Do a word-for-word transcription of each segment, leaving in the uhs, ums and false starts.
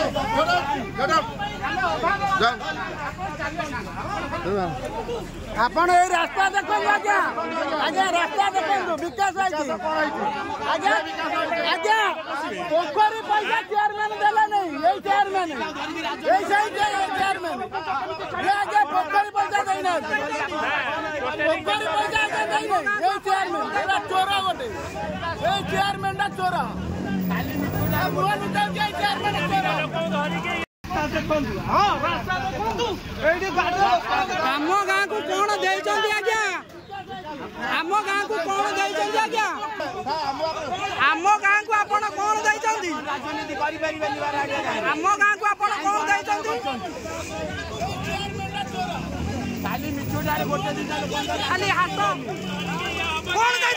आपण ये रास्ता देखो आज्ञा आज्ञा रास्ता देखो विकास आज्ञा आज्ञा पोखरी पैसा चेयरमैन देला नहीं ये चेयरमैन ये सही चेयरमैन ये आज्ञा पोखरी पैसा देना पोखरी पैसा देना ये चेयरमैन चोरा होते ये चेयरमैन चोरा आमो गाँ को कौन दे आज्ञा आम गाँ को कौन दे आज्ञा आम गाँ को आप कौन दे आम गाँ को आप कौन दे खाली हाथ कौन दे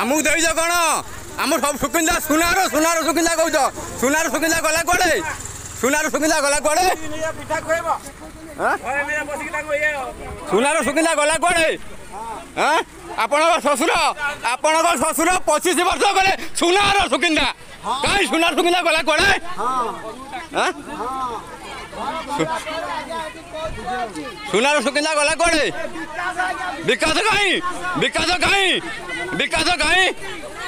आमुक देच कौन आम सब सुकिंदा सुनार सुनार सुकिंदा कौच सुनार सुकिंदा गला कड़े सुनार सुकिंदा गला कड़े सुनार सुकिंदा गला कड़े आपण श्वशुर आपण श्वशुर पचिश वर्ष गले सुनार सुकिंदा कहीं सुनार सुकिंदा गला कड़े सुनार सुकिंदा गला कड़े विकास कहीं विकास कहीं विकास कहीं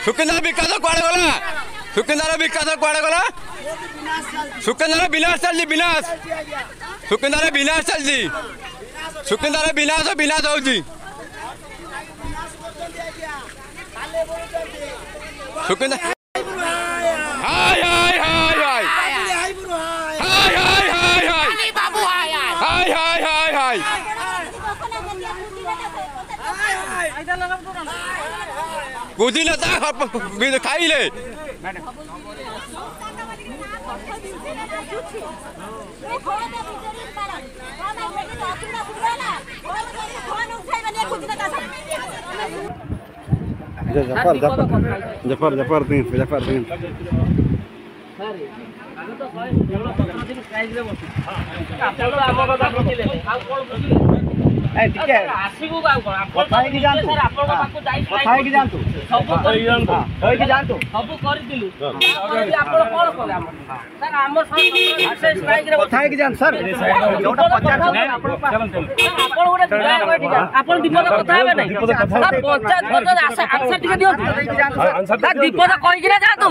सुकिंदार विकास कुआड़े गला सुकिंदार विकास कुआड़े गला सुकिंदार विनाश चलती विनाश सुकिंदार विनाश चलती सुकिंदार विनाश विनाश हो सुकिंदा हाय हाय हाय हाय हाय हाय हाय हाय बाबू हाय हाय हाय हाय हाय बुझी ना खाई ले जफर जफर जफर जफर दिन जफर दिन अरे आगे तो सौ दिन प्राइस ले बसु आप चलो आम बाबा बुझिले आ कोन बुझिले ए ठीक है आसीबो आ कोन आप की जानतु सर आपन बाकू जाई बताई की जानतु सब करी जानतु होई की जानतु सब करी दिलु आपन कोन कोले हम सर हम सर प्राइस ले बताई की जान सर जोटा पचास नहीं आपन आपन गोटे ठीक है आपन दीपक कथा है नहीं सर पचास आंसर आंसर ठीक दियो सर दीपक कहि के जानतु